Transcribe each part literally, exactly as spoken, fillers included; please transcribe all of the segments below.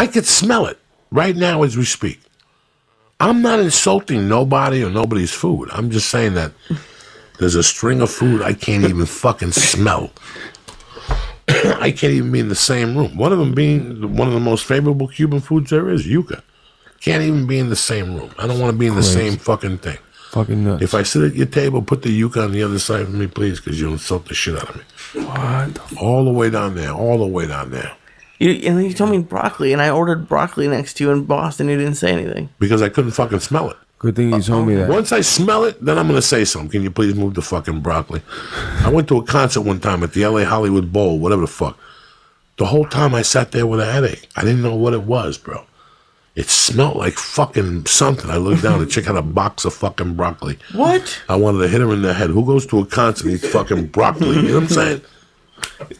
I could smell it right now as we speak. I'm not insulting nobody or nobody's food. I'm just saying that there's a string of food I can't even fucking smell. I can't even be in the same room. One of them being one of the most favorable Cuban foods there is, yuca. Can't even be in the same room. I don't want to be in the Great. same fucking thing. Fucking nuts. If I sit at your table, put the yuca on the other side of me, please, because you insult the shit out of me. What? All the way down there. All the way down there. You, and then you told me broccoli, and I ordered broccoli next to you in Boston. You didn't say anything. Because I couldn't fucking smell it. Good thing you told me that. Once I smell it, then I'm going to say something. Can you please move the fucking broccoli? I went to a concert one time at the L A Hollywood Bowl, whatever the fuck. The whole time I sat there with a headache. I didn't know what it was, bro. It smelled like fucking something. I looked down and checked out a box of fucking broccoli. What? I wanted to hit her in the head. Who goes to a concert and eats fucking broccoli? You know what I'm saying?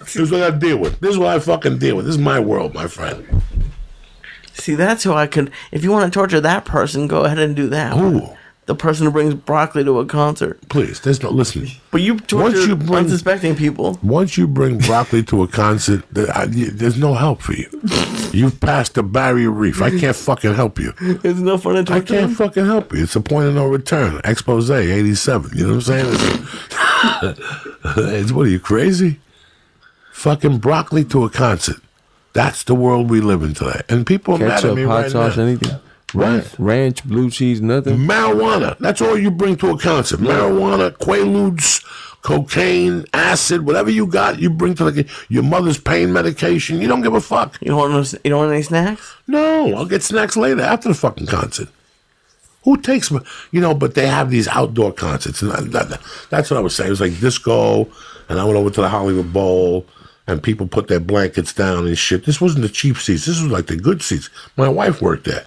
This is what I deal with. This is what I fucking deal with. This is my world, my friend. See, that's who I could... If you want to torture that person, go ahead and do that. Ooh. The person who brings broccoli to a concert. Please, there's no... Listen. But you torture you bring, unsuspecting people. Once you bring broccoli to a concert, there's no help for you. You've passed the barrier reef. I can't fucking help you. It's no fun to talk I can't them. fucking help you. It's a point of no return. Expose, eighty-seven. You know what I'm saying? It's, it's, what are you, crazy? Fucking broccoli to a concert. That's the world we live in today. And people are mad at me right now. Ketchup, hot sauce, anything. Ranch, right. ranch, blue cheese, nothing. Marijuana. That's all you bring to a concert. Marijuana, Quaaludes, cocaine, acid, whatever you got, you bring to the, your mother's pain medication. You don't give a fuck. You don't want, you don't want any snacks? No. I'll get snacks later after the fucking concert. Who takes... You know, but they have these outdoor concerts. and that, that, That's what I was saying. It was like disco, and I went over to the Hollywood Bowl. And people put their blankets down and shit. This wasn't the cheap seats. This was like the good seats. My wife worked there.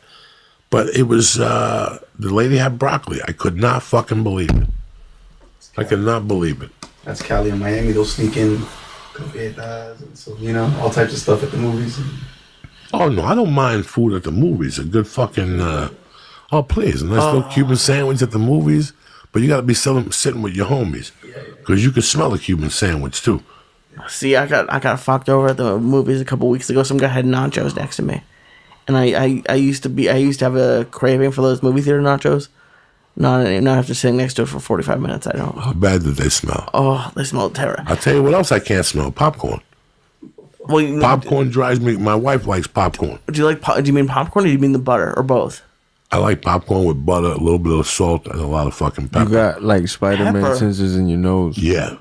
But it was, uh, the lady had broccoli. I could not fucking believe it. I could not believe it. That's Cali and Miami. They'll sneak in, go get, uh, so, you know, all types of stuff at the movies. Oh, no, I don't mind food at the movies. A good fucking, uh, oh, please, a nice uh, little Cuban sandwich at the movies. But you got to be selling, sitting with your homies. Because you can smell a Cuban sandwich, too. See, I got I got fucked over at the movies a couple weeks ago. Some guy had nachos next to me, and I, I, I used to be I used to have a craving for those movie theater nachos. Not not after sitting next to it for forty five minutes. I don't. How bad did they smell? Oh, they smelled terrible. I'll tell you what else I can't smell: popcorn. Well, you know, popcorn drives me. My wife likes popcorn. Do you like? Do you mean popcorn, or do you mean the butter, or both? I like popcorn with butter, a little bit of salt, and a lot of fucking pepper. You got, like, Spider-Man sensors in your nose. Yeah.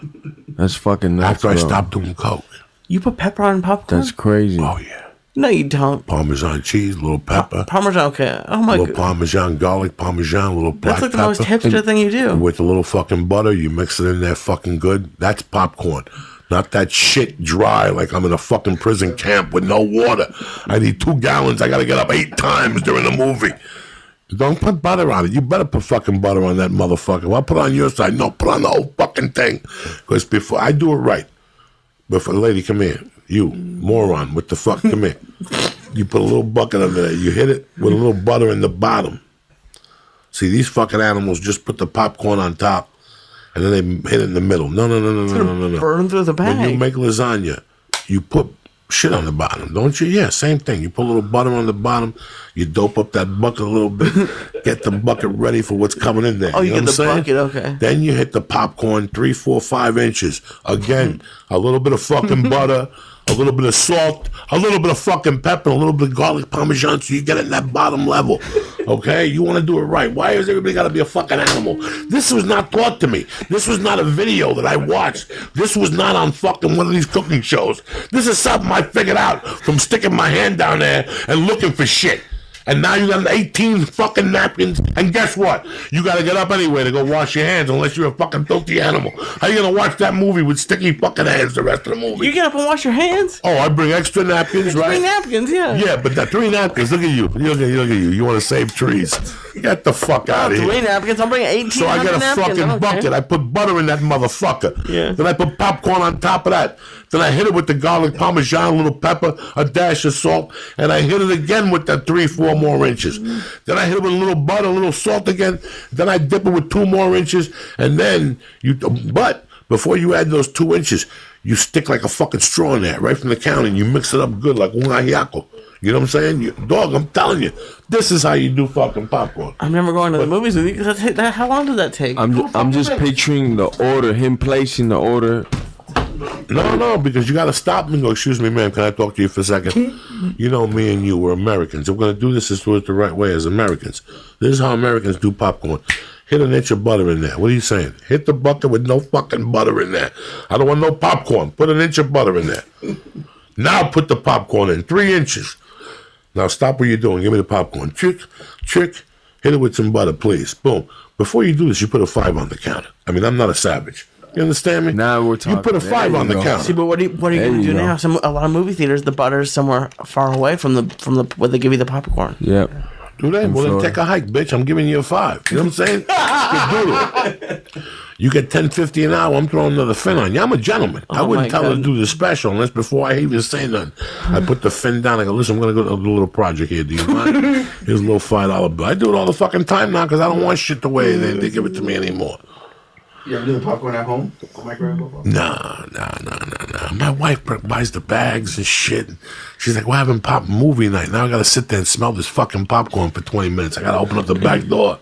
That's fucking nuts, After I bro. stopped doing coke. You put pepper on popcorn? That's crazy. Oh, yeah. No, you don't. Parmesan cheese, little pepper. Pa Parmesan, okay. Oh, my God. Little Parmesan garlic, Parmesan, little black pepper. That's like the most hipster thing you do. With a little fucking butter, you mix it in there fucking good. That's popcorn. Not that shit dry like I'm in a fucking prison camp with no water. I need two gallons. I got to get up eight times during the movie. Don't put butter on it. You better put fucking butter on that motherfucker. Well, I'll put it on your side. No, put on the whole fucking thing. Because before I do it right, before, lady, come here. You, moron, what the fuck, come here. You put a little bucket under there. You hit it with a little butter in the bottom. See, these fucking animals just put the popcorn on top, and then they hit it in the middle. No, no, no, no, it's no, no, no, no. burn through the bag. When you make lasagna, you put... shit on the bottom, don't you? Yeah, same thing. You put a little butter on the bottom, you dope up that bucket a little bit, get the bucket ready for what's coming in there. Oh, you, you know get the saying? bucket, okay. Then you hit the popcorn three, four, five inches. Again, a little bit of fucking butter, a little bit of salt, a little bit of fucking pepper, a little bit of garlic parmesan, so you get it in that bottom level. Okay? You want to do it right. Why has everybody got to be a fucking animal? This was not taught to me. This was not a video that I watched. This was not on fucking one of these cooking shows. This is something I figured out from sticking my hand down there and looking for shit. And now you got eighteen fucking napkins, and guess what? You got to get up anyway to go wash your hands unless you're a fucking filthy animal. How you going to watch that movie with sticky fucking hands the rest of the movie? You get up and wash your hands? Oh, I bring extra napkins, right? Three napkins, yeah. Yeah, but the three napkins, look at you. Look at you. Look at you. You want to save trees. Get the fuck out oh, of here. Three napkins, I'm bringing eighteen napkins. So I get a napkins. fucking bucket. Care. I put butter in that motherfucker. Yeah. Then I put popcorn on top of that. Then I hit it with the garlic parmesan, a little pepper, a dash of salt, and I hit it again with that three, four more inches. Then I hit it with a little butter, a little salt again. Then I dip it with two more inches, and then you. But before you add those two inches, you stick like a fucking straw in there, right from the counter, and you mix it up good like un ajiaco. You know what I'm saying? You, dog, I'm telling you, this is how you do fucking popcorn. I remember going to but, the movies with you. That, that, how long did that take? I'm, ju- I'm just picturing the order, him placing the order. No, no, because you got to stop and go, excuse me, ma'am, can I talk to you for a second? You know, me and you were Americans. We're going to do this as do it the right way as Americans. This is how Americans do popcorn. Hit an inch of butter in there. What are you saying? Hit the bucket with no fucking butter in there. I don't want no popcorn. Put an inch of butter in there. Now put the popcorn in. Three inches. Now stop what you're doing. Give me the popcorn. Chick, chick. Hit it with some butter, please. Boom. Before you do this, you put a five on the counter. I mean, I'm not a savage. You understand me? Now we're talking. You put a five on the counter. See, but what are you, what are you going to do now? Some a lot of movie theaters, the butter is somewhere far away from the from the where they give you the popcorn. Yep. Do they? Well, then take a hike, bitch. I'm giving you a five. You know what I'm saying? Get you get ten fifty an hour. I'm throwing another fin on you. I'm a gentleman. Oh I wouldn't tell God. her to do the special unless before I even say nothing. I put the fin down. I go, listen, I'm going to go to a little project here. Do you mind? Here's a little five dollar bill. I do it all the fucking time now because I don't want shit the way they, they give it to me anymore. You ever do the popcorn at home? My grandma? Nah, nah, nah, nah, nah. My wife buys the bags and shit. She's like, we're having pop movie night. Now I got to sit there and smell this fucking popcorn for twenty minutes. I got to open up the back door.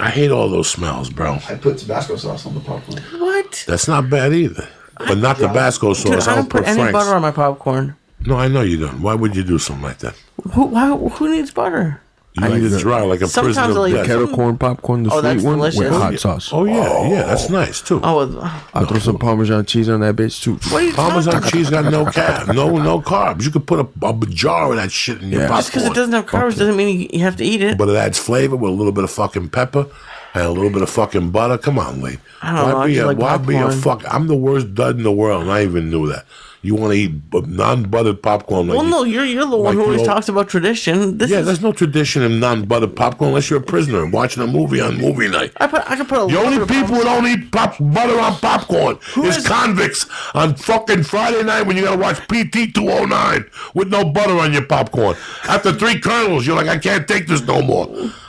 I hate all those smells, bro. I put Tabasco sauce on the popcorn. What? That's not bad either. But not I, Tabasco sauce. Dude, I don't, I don't put, put any Frank's. butter on my popcorn. No, I know you don't. Why would you do something like that? Who, why, who needs butter? You I need to dry like a prisoner of like death. Kettle corn popcorn, the oh, sweet one delicious. with hot sauce. Oh, yeah, oh. yeah, that's nice, too. Oh, uh, I no. throw some Parmesan cheese on that bitch, too. Parmesan cheese got no carbs. No no carbs. You could put a, a jar of that shit in yeah. your popcorn. Just because it doesn't have carbs okay. doesn't mean you have to eat it. But it adds flavor with a little bit of fucking pepper and a little bit of fucking butter. Come on, Lee. I don't why know. Be a, like why popcorn. be a fuck? I'm the worst dud in the world, and I even knew that. You want to eat non-buttered popcorn? Like well, no, you're you're the one like who always old... talks about tradition. This yeah, is... there's no tradition in non-buttered popcorn unless you're a prisoner and watching a movie on movie night. I put I can put a the only people who don't eat pop butter on popcorn who is, is convicts on fucking Friday night when you gotta watch P T two oh nine with no butter on your popcorn. After three kernels, you're like, I can't take this no more.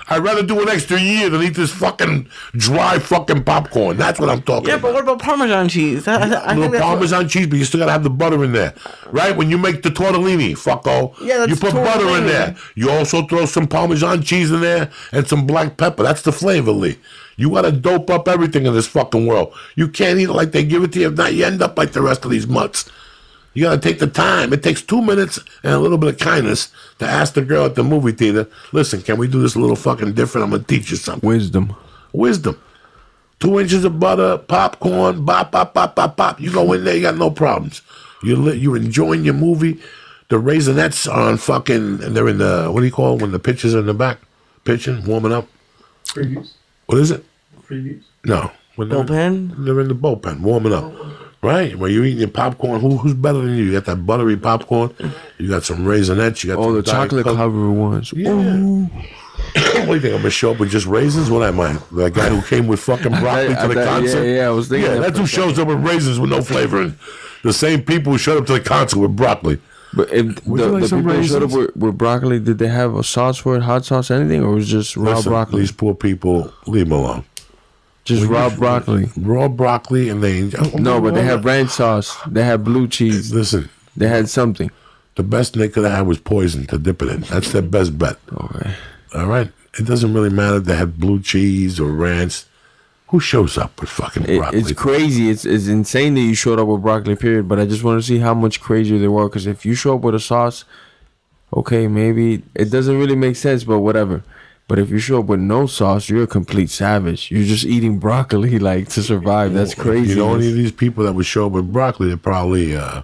I'd rather do an extra year than eat this fucking dry fucking popcorn. That's what I'm talking yeah, about. Yeah, but what about Parmesan cheese? I, I, I little Parmesan what... cheese, but you still got to have the butter in there. Right? When you make the tortellini, fucko, yeah, you put tortellini. butter in there. You also throw some Parmesan cheese in there and some black pepper. That's the flavor, Lee. You got to dope up everything in this fucking world. You can't eat it like they give it to you. If not, you end up like the rest of these mutts. You got to take the time. It takes two minutes and a little bit of kindness to ask the girl at the movie theater, listen, can we do this a little fucking different? I'm going to teach you something. Wisdom. Wisdom. Two inches of butter, popcorn, bop, bop, bop, bop, bop. You go in there, you got no problems. You're, li- you're enjoying your movie. The Raisinets are on fucking, and they're in the, what do you call it when the pitchers are in the back? Pitching, warming up. Previews. What is it? Previews. No. When they're bullpen? In, they're in the bullpen, warming up. Right, when you're eating your popcorn, who who's better than you? You got that buttery popcorn, you got some Raisinets, you got all the chocolate covered ones. Yeah. What do you think? I'm gonna show up with just raisins? What am I? That guy who came with fucking broccoli bet, to the bet, concert? Yeah, yeah, I was thinking. Yeah, that's who shows up with raisins with no flavoring. The same people who showed up to the concert with broccoli. But if would the, like the people showed up with, with broccoli, did they have a sauce for it, hot sauce, anything, or was it just raw Listen, broccoli? These poor people, leave them alone. Just raw broccoli. Raw broccoli and they... Oh, no, but they had ranch sauce. They had blue cheese. Listen. They had something. The best they could have had was poison to dip it in. That's their best bet. Okay. All right? It doesn't really matter if they had blue cheese or ranch. Who shows up with fucking broccoli? It, it's crazy. It's it's insane that you showed up with broccoli, period. But I just want to see how much crazier they were. Because if you show up with a sauce, okay, maybe... It doesn't really make sense, but whatever. But if you show up with no sauce, you're a complete savage. You're just eating broccoli, like, to survive. That's crazy. You know, any of these people that would show up with broccoli, they're probably, uh,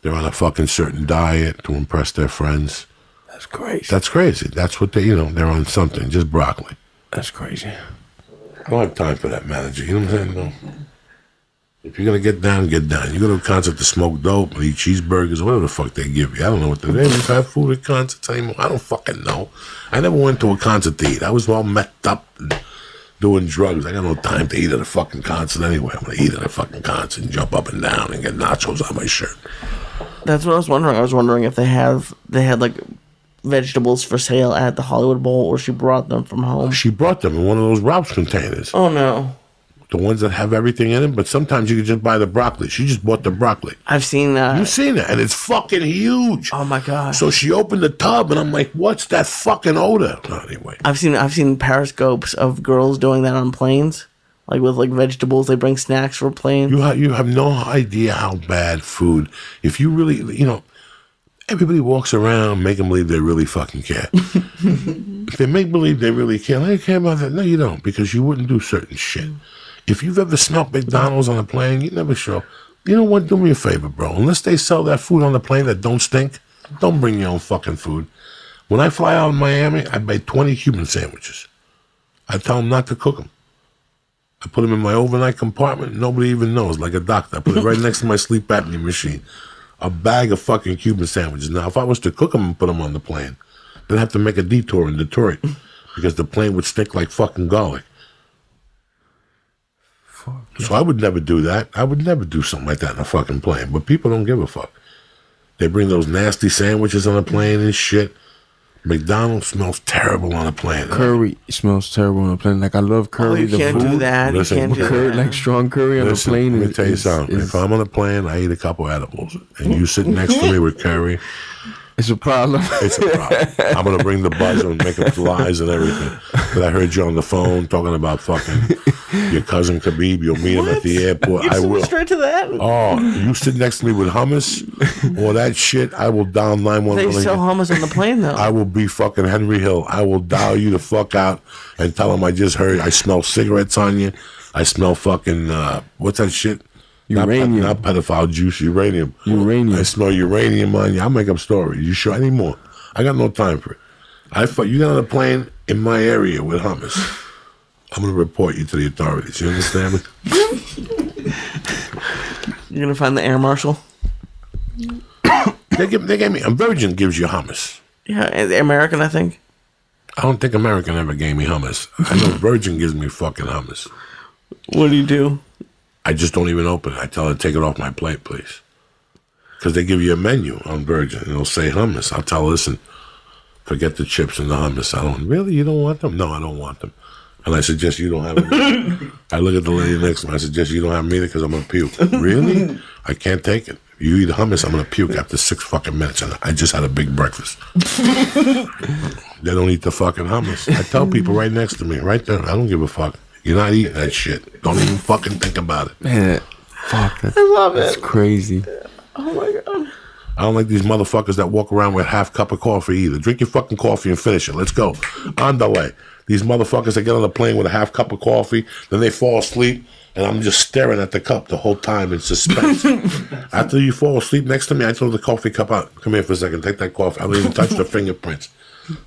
they're on a fucking certain diet to impress their friends. That's crazy. That's crazy. That's what they, you know, they're on something, just broccoli. That's crazy. I don't have time for that, manager. You know what I'm saying? No. If you're going to get down, get down. You go to a concert to smoke dope and eat cheeseburgers or whatever the fuck they give you. I don't know what they do. They have food at concerts anymore. I don't fucking know. I never went to a concert to eat. I was all messed up and doing drugs. I got no time to eat at a fucking concert anyway. I'm going to eat at a fucking concert and jump up and down and get nachos on my shirt. That's what I was wondering. I was wondering if they have, they had like vegetables for sale at the Hollywood Bowl or she brought them from home. She brought them in one of those Ralph's containers. Oh, no. the ones that have everything in them. But sometimes you can just buy the broccoli. She just bought the broccoli. I've seen that. You've seen that. And it's fucking huge. Oh, my God. So she opened the tub, and I'm like, what's that fucking odor? Anyway. I've seen I've seen periscopes of girls doing that on planes. Like with like vegetables, they bring snacks for planes. You have, you have no idea how bad food, if you really, you know, everybody walks around, make them believe they really fucking care. If they make believe they really care, I don't care about that. No, you don't, because you wouldn't do certain shit. If you've ever smelled McDonald's on a plane, you never show. You know what? Do me a favor, bro. Unless they sell that food on the plane that don't stink, don't bring your own fucking food. When I fly out of Miami, I buy twenty Cuban sandwiches. I tell them not to cook them. I put them in my overnight compartment. Nobody even knows, like a doctor. I put it right next to my sleep apnea machine. A bag of fucking Cuban sandwiches. Now, if I was to cook them and put them on the plane, then I'd have to make a detour in Detroit because the plane would stink like fucking garlic. Fuck. So I would never do that. I would never do something like that in a fucking plane. But people don't give a fuck. They bring those nasty sandwiches on a plane and shit. McDonald's smells terrible on a plane. Curry smells terrible on a plane. Like, I love curry. Oh, you the can't food. do that. Listen, you can't do curry, that. Like, strong curry on Listen, a plane. Let me tell you is, something. Is, if I'm on a plane, I eat a couple edibles, and you sit next to me with curry. It's a problem. It's a problem. I'm going to bring the buzzer and make up lies and everything. But I heard you on the phone talking about fucking your cousin Khabib. You'll meet what? him at the airport. You're I will. Straight to that? Oh, you sit next to me with hummus or that shit, I will dial nine one one. They sell hummus on the plane, though. I will be fucking Henry Hill. I will dial you the fuck out and tell him I just heard. I smell cigarettes on you. I smell fucking, uh, what's that shit? Uranium. Not, not pedophile juice, uranium. Uranium. I smell uranium on you. I'll make up stories. You sure? I need more. I got no time for it. I fuck, you got on a plane in my area with hummus. I'm going to report you to the authorities. You understand me? You're going to find the air marshal? they, give, they gave me, a Virgin gives you hummus. Yeah, American, I think. I don't think American ever gave me hummus. I know Virgin gives me fucking hummus. What do you do? I just don't even open it. I tell her, take it off my plate, please. Because they give you a menu on Virgin, and it'll say hummus. I'll tell her, listen, forget the chips and the hummus. I don't, really? You don't want them? No, I don't want them. And I suggest you don't have them. I look at the lady next to me. I suggest you don't have them either because I'm going to puke. Really? I can't take it. If you eat hummus, I'm going to puke after six fucking minutes. And I just had a big breakfast. They don't eat the fucking hummus. I tell people right next to me, right there, I don't give a fuck. You're not eating that shit. Don't even fucking think about it. Man, fuck. That's, I love that's it. That's crazy. Oh, my God. I don't like these motherfuckers that walk around with half cup of coffee either. Drink your fucking coffee and finish it. Let's go. On the way. These motherfuckers that get on the plane with a half cup of coffee, then they fall asleep, and I'm just staring at the cup the whole time in suspense. After you fall asleep next to me, I throw the coffee cup out. Come here for a second. Take that coffee. I don't even touch the fingerprints.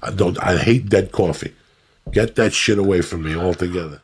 I don't. I hate dead coffee. Get that shit away from me altogether.